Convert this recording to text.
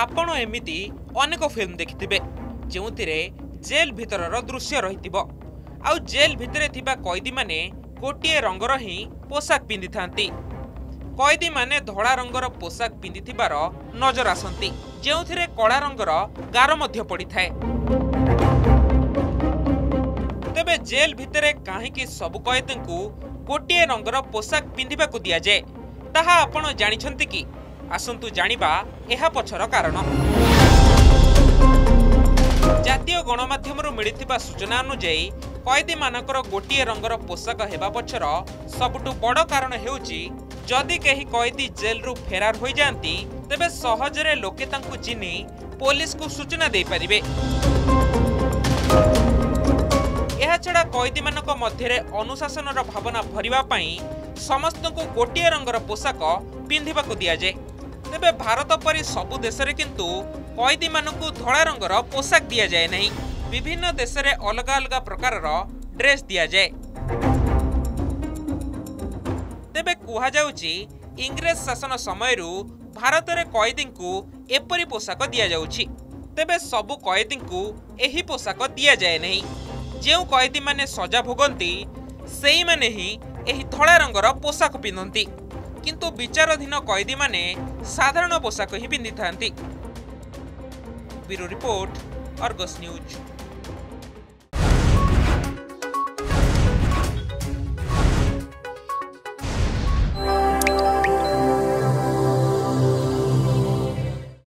आपण एमिति अनेक फिल्म देखिथिबे जोंतिरे जेल भितरर दृश्य रहिथिबो आउ जेल भितरे थिबा कैदी माने गोटिए रंगर ही पोशाक पिंधि थांती। कैदी माने धड़ा रंगर पोशाक पिंधि थिबार नजर आसंती जोंथिरे कड़ा रंगर गार मध्य पड़ी थाए। तबे जेल भितरे काहेकि सब कैदींकु गोटिए रंगर पोशाक पिंधिबाकु दिया जाए ताहा आपण जानिछंती कि? आसंतु जानिबा एहा पछर कारण। जातीय गणमाध्यमरु मिलिथिबा सूचना अनुयायी कैदी मानकर गोटिए रंगर पोशाक हेबा पछर सबटु बड़ कारण हेउची जदि केही कैदी जेल रु फेरार होई जांती तबे सहजरे लोके तांकु चिनी पुलिस को सूचना देई परिबे। एहा छडा कैदी मानक मध्यरे अनुशासनर भावना भरिबा पई समस्तंकु गोटिए रंगर पोशाक पिंधिबाकु दिया जाय। तेबे भारत परि सबु देश रे किंतु कैदी मानकु धड़ा रंगर पोशाक दिया जाए नहीं। विभिन्न देश रे अलग अलग प्रकार ड्रेस दिया जाए। तेबे कुहा जाउची इंग्रेज शासन समय रु भारत रे कैदी को एपरी पोशाक दिया जाउची। तेबे सबु कैदी को एही पोशाक दिया जाए नहीं। जेउ कैदी माने सजा भोगंती सेई माने ही एही धड़ा रंगर पोशाक पिनंती किंतु विचाराधीन कैदी माने साधारण पोशाक ही पिंधि थांती। Bureau report, Argus news.